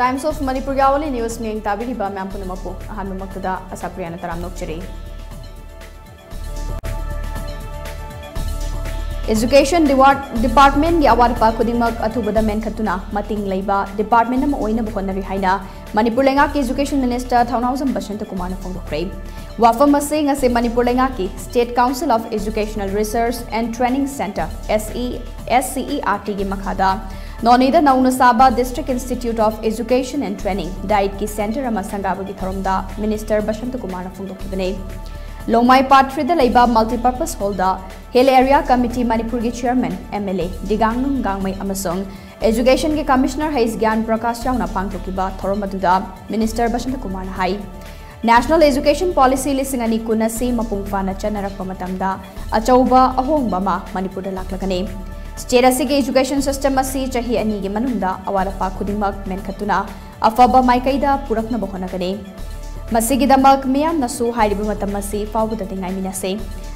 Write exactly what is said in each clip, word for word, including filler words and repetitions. Times of Manipur Yawali News Ning Tabiliba Mampunumapu, Ahanumakada, Asapriana Taramnokcheri. Education Department Yawarpa Kudimak Atubada Menkatuna, Mating Laiba, Department of Oina Bukonari Haina, Manipulangaki Education Minister Tharomasi Bashanta Kumara Fongokre. Wahembam Brajavidu Manipulangaki, State Council of Educational Research and Training Center, S C E R T Makada, Nonida Naunasaba District Institute of Education and Training, D I E T Center Amasangabagi Tharomda, Minister Bashanta Kumara Fongokibane. Lomai Patri the Laiba Multipurpose Holda, Hill Area Committee Manipurgi Chairman, M L A, Digangnum Gangmai Amasung, Education Ki Commissioner Hais Gyan Brakashaw na Pangtokiba, Thoromaduda, Minister Bashanta Kumara Hai, National Education Policy Lisingani Kunasi Mapungfana Chanarapamatamda, Achauba Ahongbama, Manipura Laklakane, State Education System Asi Chahi Ani Manunda, Awarapa Kudimak Menkatuna, Afaba Maikaida Purakna Bohonakane. Masigida Malk Miam Nasu Haribumatamasi Fawudatingamina say.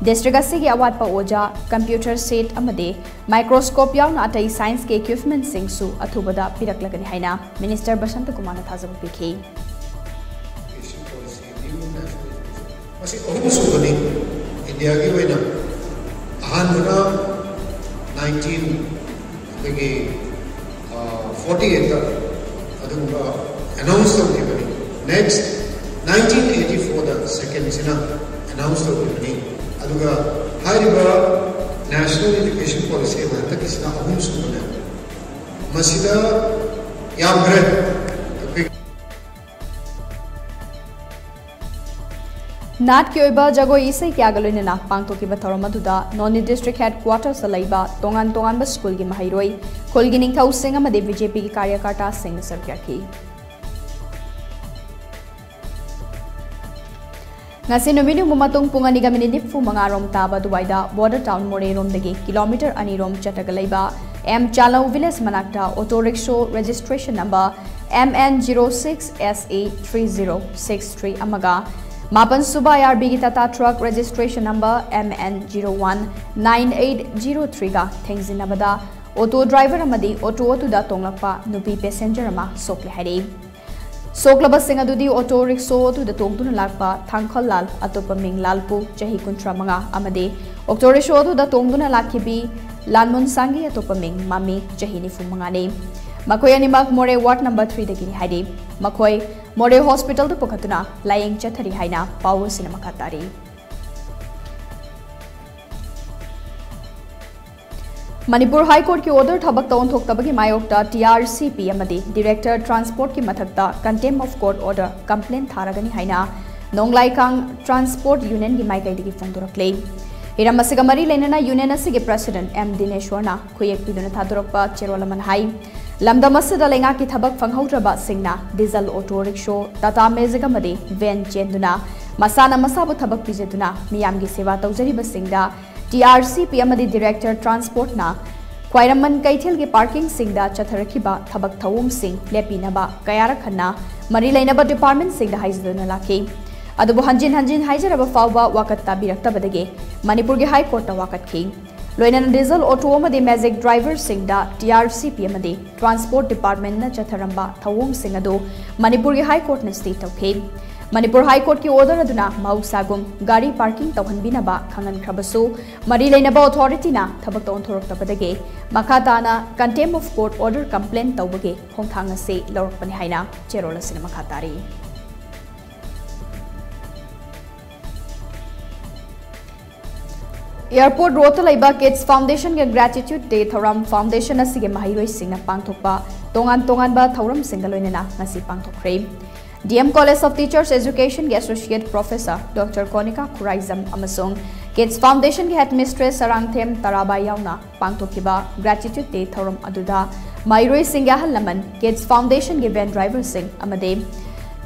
District Asigi Awatpa Oja, Computer Set Amade, Microscope Yawn Atai Science K Equipment Sing Su, Athubada Piraklakani Haina, Minister Bashanta Kumara Thazabuki. India Givena Ahanuna nineteen forty eight announced the next. nineteen eighty-four the second Sina announced the opening. Aduga Hariba National Education Policy Matakisna Ahum Sumana Masida Yamre Nat Kyoba Jago Isai Kyagalina Pangtoki Bataramaduda, Noni District Headquarters Salaiba, Tongan Tongan Bas Kulgi Mahairoi, Kolgining Kau Singamade B J P Karyakata Singh Sarkyaki. Nasinuminu Mumatung Punganiga Mininifu Mangarom Taba Duwaida, Border Town Morerom Dagi, Kilometer Anirom Chatagalaiba, M. Chalau Villas Manakta, Autorickshaw Registration Number M N zero six S A three zero six three Amaga, Mapan Suba R B Tata Truck Registration Number M N zero one nine eight zero three Ga, Tengzinabada, Auto Driver Amadi, Auto Otuda Tonglapa, Nupi Passenger Ama, Soklahari. Soklaba Singadudi Auto Rixo to the Tongtun Lakpa, Thankal Lal, Atopa Ming Lalpu, Jahikuntra Manga, Amade, Octorisho to the Tongtuna Lakibi, Lanmun Sangi, Atopa Ming, Mami, Jahini Fumangane, Makoyanimak More, Ward Number three, the Gini Hadi, Makoy, More Hospital to Pokatuna, Lying Chatari Haina, Power Cinema Katari. Manipur High Court ki order thabak taon thok tabagi mayokta T R C P amadi Director Transport ki mathakta Contempt of Court Order complaint tharagani haina Nonglai Kang Transport Union gi maikai digi fongdoraklei Iramasiga mari lenana union asigi President M Dineshwarna khuyek piduna thadorakpa Cherolaman hai Lamdamasida lenga ki thabak fanghaudraba Singna Diesel Auto Rickshaw Tata Magic amadi Van Chenduna Masana Masabu thabak pijaduna miyamgi sewa taujariba Singda T R C P M D Director Transport na Kwairaman Kaitil ki Parking Singda Chatharakiba Thabak Thawum Singh Lepinaba Kayara Khanna Marilainaba Department Singda Haizaduna Laki Adubu Hanjin Hanjin Haijaraba Fawba Wakatta Biraktabadage Manipur High Court Wakat King Loinan Diesel Auto Amadi Magic Driver Singda T R C P M D Transport Department na Chatharamba Thawum Singado Manipur High Court na State Tawke Manipur High Court ki order aduna Mau Sagum, Gari Parking Tauhanbinaba, Kangan Krabasu, Marilainaba Authority na, Thabak Taonthoroktabadage, Makatana, Contempt of Court Order Complaint Taubage, Hongthang Se, Laurakpani Haina, Cherola Sinema Katari. Airport Road Laiba Kids Foundation ke Gratitude Day Tharam Foundation asige Mahiruish Singh na Pangthokpa, Tongan Tongan ba Tharam Singh loinana ngasi Pangthokre. D M College of Teachers Education Associate Professor Doctor Konika Khuraisam Amasung Kids Foundation Headmistress Sarangthem Taraba Yauna Pangtokiba Gratitude Day Tharam Aduda Mahiruish Singh Yahalaman Kids Foundation Van Driver Singh Amade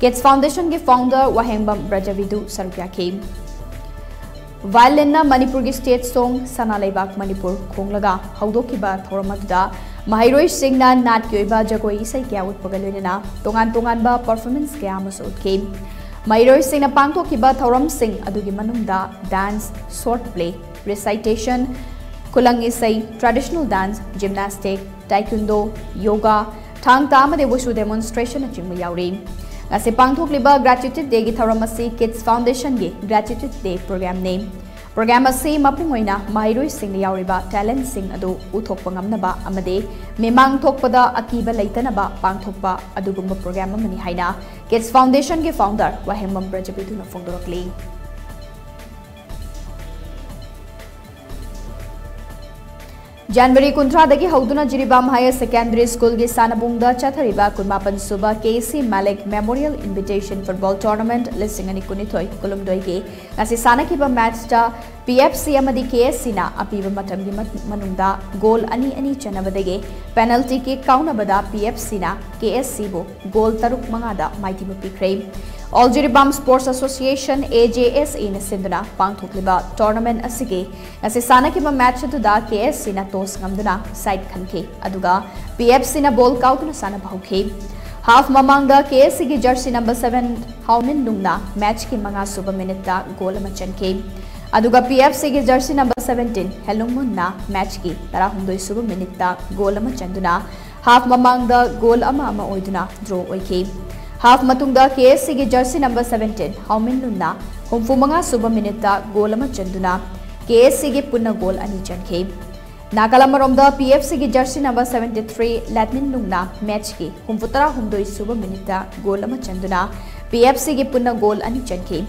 Kids Foundation Founder Wahembam Brajavidu Sarkyaki Violin Manipur State Song Sanalaibak Manipur Khonglaga Haudokiba Tharam Aduda Mahiruish Singh na Nat Kyoiba Jagoi Isai Kya Utpagaluinana, Tongan Tongan ba Performance Kya Amasu Utkei. Mahiruish Singh na Pangtokiba Tharam Singh Adugi Manungda, Dance, Short Play, Recitation, Kulang Isai, Traditional Dance, Gymnastic, Taekwondo, Yoga, Thang Tama de Wushu demonstration at Chimu Yauri. Ngasi Pangthuk Liba Gratitude Day Gi Tharomasi Kids Foundation Gi Gratitude Day Program Name. Program Asi Mapungoina Mahiruish Singh Yawriba Talent Singh Adu Uthokpangamnaba Amade Memang Thokpada Akiba Laitanaba Pangthokpa Adugumba Program Amani Haina Kids Foundation Gi Founder Wahembam Brajavidu na Fongdorakli. January Kuntra Dagi Hauduna Jiribam Higher Secondary School Gi Sanabungda Chathariba Kunmapan Suba K C Malik Memorial Invitation Football Tournament listing and Kunitoi Kulumdoige Nasi Sanakiba Matchta P F C Amadi K S C na Apiva Matamgi Manunda Goal Ani Ani Chanabadege Penalty Kick Kaunabada P F C na K S C Bo Goal Taruk Mangada Mighty Mupi Crane All Jiribam Sports Association A J S A na Sinduna Pangthukliba Tournament Asige Nasi Sanakiba Matchatuda K S C na Ngamduna side Kanke Aduga P F C na Ball Kautuna Sanabhauke Half Mamanga K S C Gi Jersey number seven Haumin Dungna Match Ki Manga Suba Minita Golamachanke Aduga P F C Gi Jersey number seventeen Hellumunna Match Ki Tarahundoi Suba Minita Golamachanduna Half Mamanga Gol Amama Oiduna Draw Oike Half Matungda K S C Gi Jersey number seventeen Haumin Dungna Humfumanga Suba Minita Golamachanduna K S C Gi Puna Gol Anichanke Nagalamaromda P F C Gi Jersey number seventy-three Latmin Nungna match ki Humfutara Humdoi Suba Minita Golama Chanduna P F C Gi Puna Gol Ani Chanki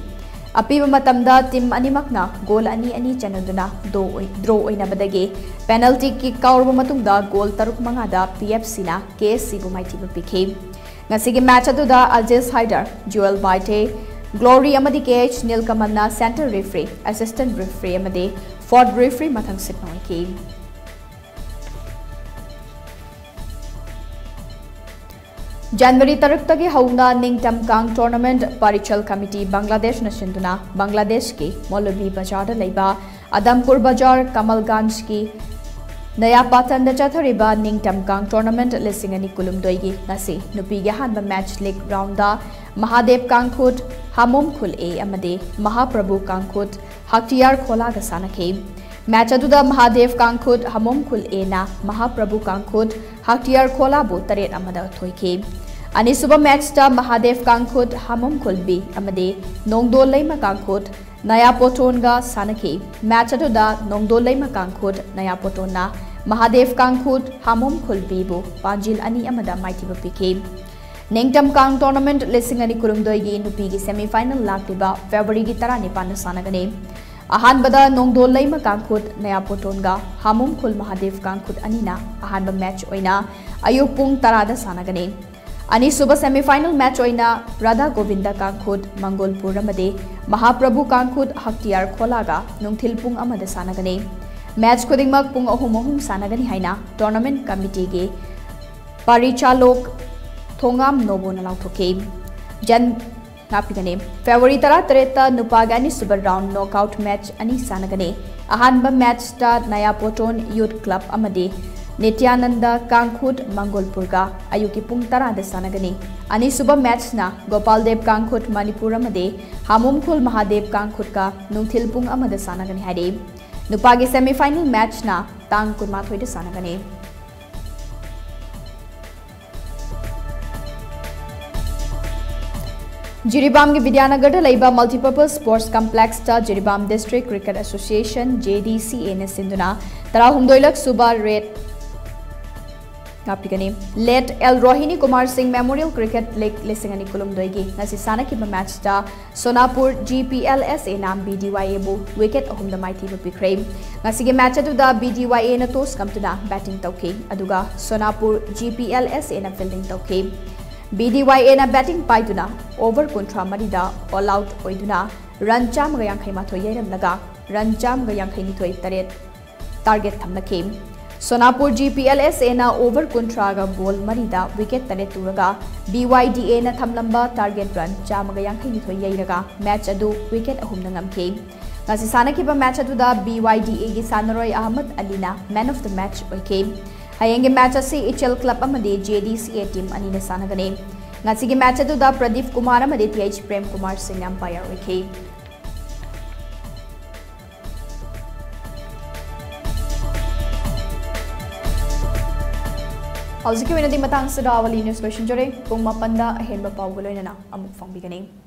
Apiva Matamda Tim Animakna Gol Ani Ani Chanaduna Do Draw Inabadage Penalty Kick Kaurbumatungda Gol Taruk Mangada P F C na K S C Bumaiti P K Nasigi match Aduda Aljes Haider Joel Baite Glory Amadi K H Nilkamanna Center Referee Assistant Referee Amadi Ford Referee Mathang Sitnoiki January Taruktagi Hauna Nengtam Kang Tournament Parichal Committee Bangladesh Nashinduna Bangladesh ki Molobi Bajar Laiba Adampur Bajar Kamalganj ki Naya Patan the Chathariba Nengtam Kang Tournament Listing and Nikulum Doigi Nasi Nupi Yahanba Match League Rounda Mahadev Kangkut Hamum Kul A Amade Mahaprabhu Kangkut Haktiyar Kola Gasana Cave Match Aduda Mahadev Kangkut Hamum Kul A na Mahaprabhu Kangkut Haktiyar Kola Bu Taret Amada Toike Anisuba Matchta Mahadev Kangkut Hamum Kulbi Amade Nongdo Laima Kangkut Naya Potonga Sanaki Match Aduda Nongdo Laima Kangkut Naya Potona Mahadev Kangkut Hamum Kulbi Bu Panjil Ani Amada Mighty Pike Nengtam Kang Tournament Listing Ani Kurumdoigi Nupigi semi final Lakiba February Gitara Nipana Sanagane Ahanbada Nongdo Laima Kangkut Naya Potonga Hamum Kul Mahadev Kangkut Anina Ahanba match oina Ayuk Pung Tarada Sanagane Ani Suba semi final match oina Radha Govinda Kangkut Mangolpur Amade Mahaprabhu Kangkut Haktiyar Kholaga Nungthilpung Amada Sanagane Match Kudingmak Pung Ahumohum Sanagani Haina Tournament Committee Ge Parichalok Thongam Nobonalaw Thoke Jan Napigane February Taratreta Nupagani Super Round Knockout Match Ani Sanagane Ahanba Match Ta Nayapoton Youth Club Amade Nityananda Kangkut Mangolpurga Ayuki Pung Tarada Sanagane Ani Suba Match Na Gopaldev Kangkut Manipur Amade Hamumkul Mahadev Kangkut Ka Nungthilpung Amada Sanagane Hade Nupagi semi final match na Tang Kurmathoida Sanagane Jiribam ki Vidyanagar Laiba Multipurpose Sports Complex ta Jiribam District Cricket Association J D C A na Sinduna Tarahumdoi Lak Suba Red Napigane Let L Rohini Kumar Singh Memorial Cricket League Lisingani Kulumdoigi Nasi Sanakiba match ta Sonapur G P L S A nam B D Y A bu wicket ahum da mighty Mupi Crane Nasige match atu da B D Y A na toss kamtuna batting tauke aduga Sonapur G P L S A na fielding tauke B D Y A na batting paiduna over kontra marida all out oiduna run cham ga yankhai mathoi yairam laga run cham ga yankhai nithoi taret target thamna kem Sonapur G P L S na over kontra ga ball marida wicket taret turaga B Y D A na thamlamba target run cham ga yankhai nithoi yairaga match adu wicket ahum na ngamke ngasi sanakiba match adu da B Y D A gi Sanroy Ahmed Ali na man of the match oike Hayenge match asi I T L club amade J D C A team anina sanagane. Ngasige match atu da Pradeep Kumar amade T H Prem Kumar Singh umpire oike. How's the community matang sa dawali news question jore? Kung mapanda, ahen ba paugaloy na na amuk fang biganing.